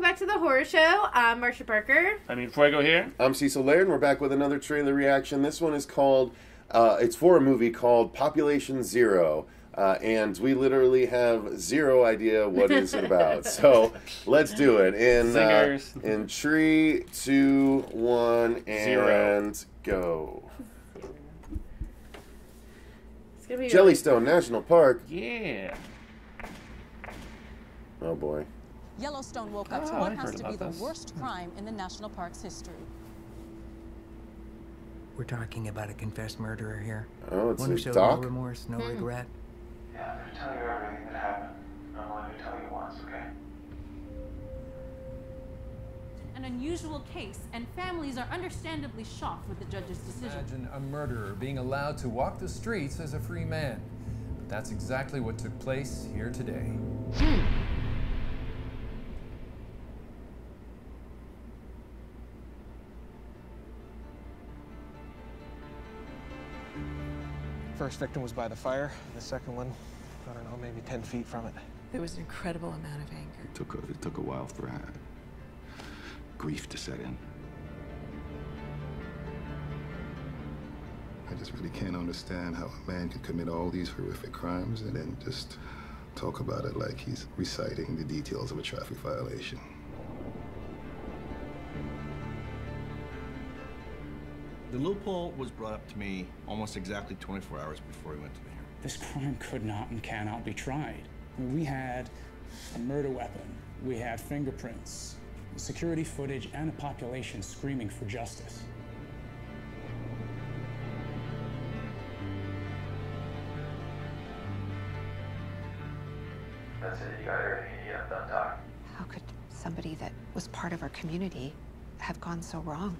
welcome back to the horror show. I'm Marcia Parker. I mean, Fuego here. I'm Cecil Laird, and we're back with another trailer reaction. This one is called, it's for a movie called Population Zero, and we literally have zero idea what it's about. So let's do it. In 3, 2, 1, and zero. Go. It's gonna be Jellystone National Park. Yeah. Oh boy. Yellowstone woke up to what has to be the worst crime in the national park's history. We're talking about a confessed murderer here. Oh, it's one who showed no remorse, no regret. Yeah, I'm gonna tell you everything that happened. I'm only gonna tell you once, okay? An unusual case, and families are understandably shocked with the judge's decision. Imagine a murderer being allowed to walk the streets as a free man. But that's exactly what took place here today. First victim was by the fire. The second one, I don't know, maybe 10 feet from it. There was an incredible amount of anger. It took a while for grief to set in. I just really can't understand how a man can commit all these horrific crimes and then just talk about it like he's reciting the details of a traffic violation. The loophole was brought up to me almost exactly 24 hours before we went to the hearing. This crime could not and cannot be tried. I mean, we had a murder weapon, we had fingerprints, security footage, and a population screaming for justice. That's it, you got everything you have done, Doc. How could somebody that was part of our community have gone so wrong?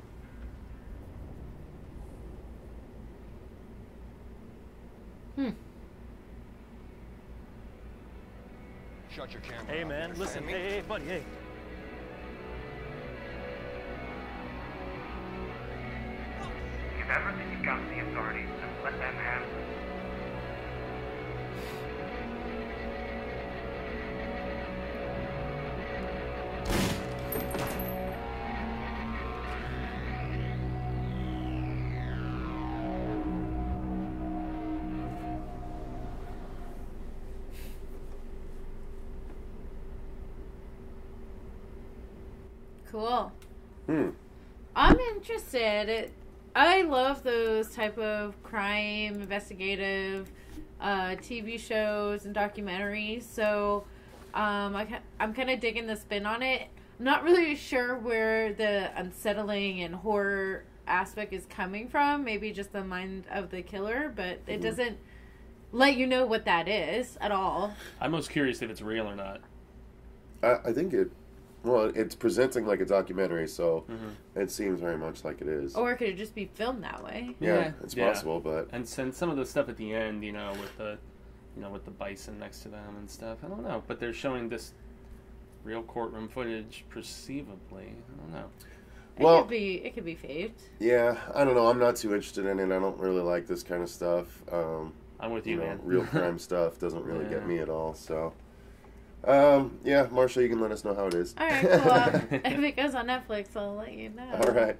Shut your camera. Hey, man, listen. Hey, buddy, hey. Give everything you've got to the authorities and let them handle Cool. I'm interested. I love those type of crime investigative TV shows and documentaries. So I'm kind of digging the spin on it. I'm not really sure where the unsettling and horror aspect is coming from. Maybe just the mind of the killer, but it doesn't let you know what that is at all. I'm most curious if it's real or not. I think it... Well, it's presenting like a documentary, so it seems very much like it is. Or could it just be filmed that way? Yeah, it's possible, but... And since some of the stuff at the end, you know, with the bison next to them and stuff, I don't know. But they're showing this real courtroom footage, perceivably. I don't know. Well, it could be faked. Yeah, I don't know. I'm not too interested in it. I don't really like this kind of stuff. I'm with you, man. Real crime stuff doesn't really get me at all, so... yeah, Marcia, you can let us know how it is. All right, well, if it goes on Netflix, I'll let you know. All right.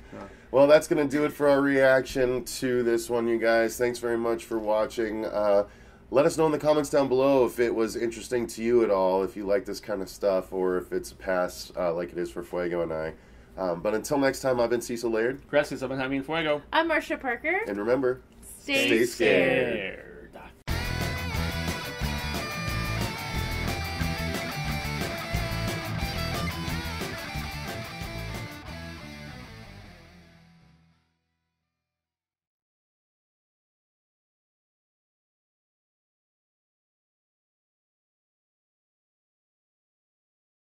Well, that's going to do it for our reaction to this one, you guys. Thanks very much for watching. Let us know in the comments down below if it was interesting to you at all, if you like this kind of stuff, or if it's a pass like it is for Fuego and I. But until next time, I've been Cecil Laird. Gracias, I've been Fuego. I'm Marcia Parker. And remember, stay scared.